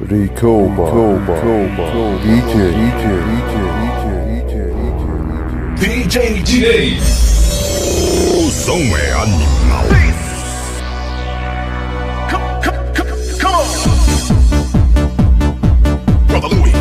Rico Ma, DJ G. Somewhere on the mountain. Come on, Brother Louis.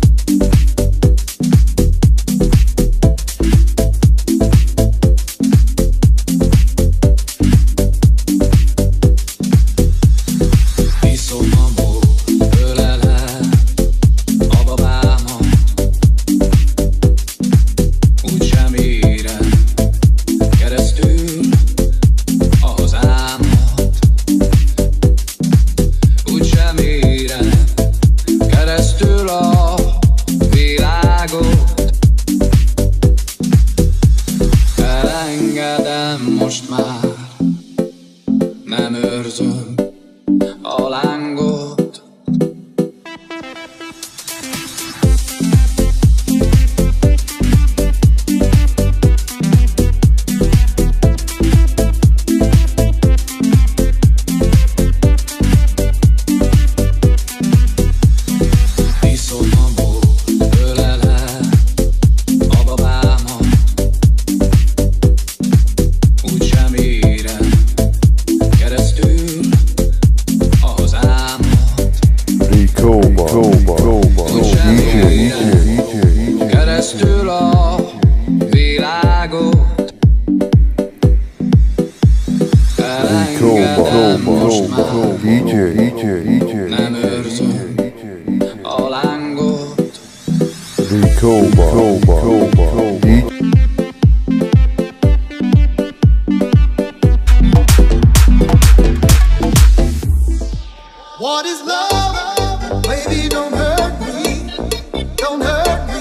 Keresztül a világot elengedem most már, nem őrzöm a lángot. What is love? Baby, don't hurt me, don't hurt me.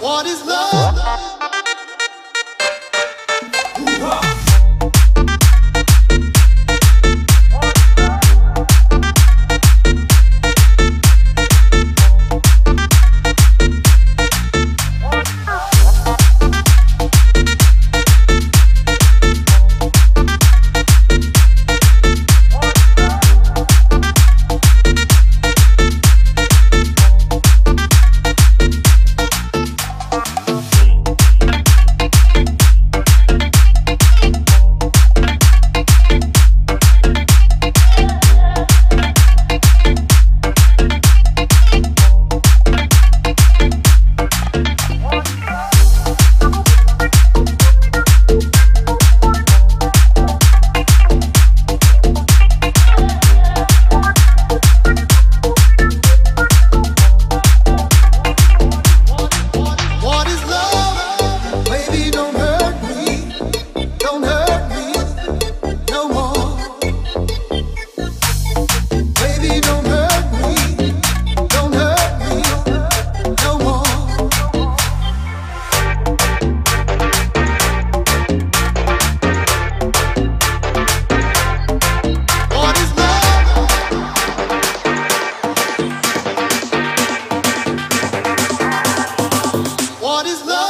What is love? heart is love.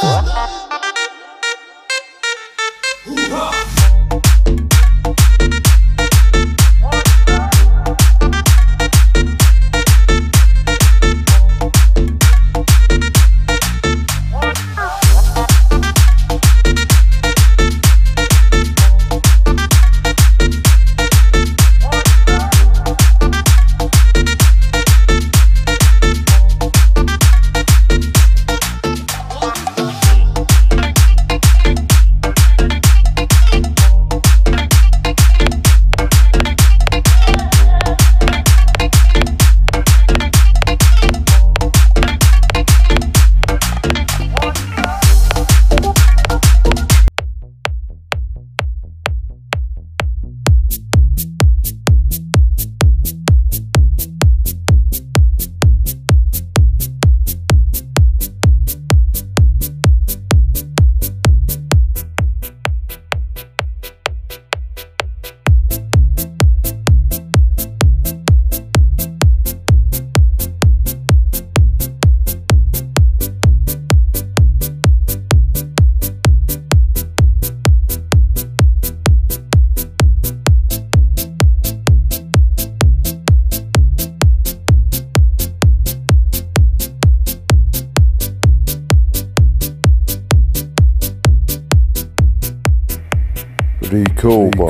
Rico Ma,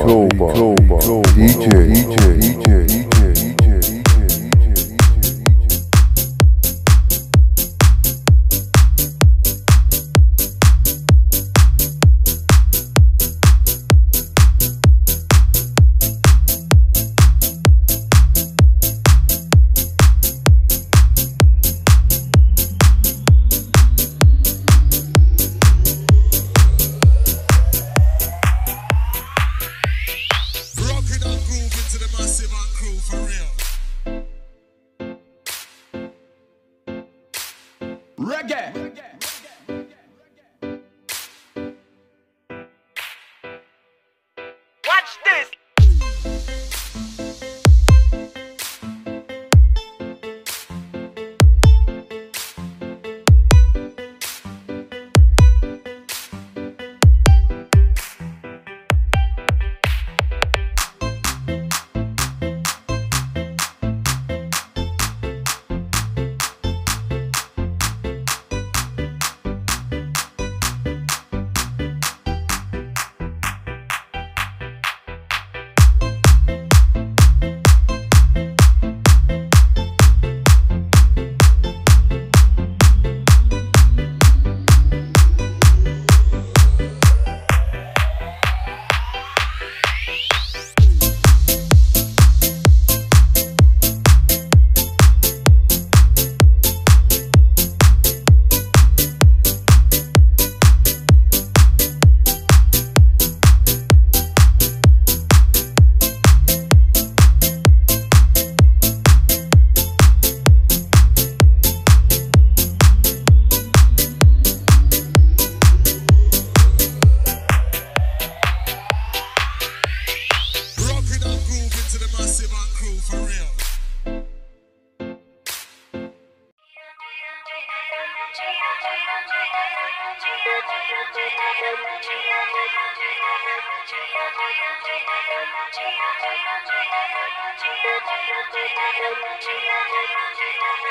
DJ.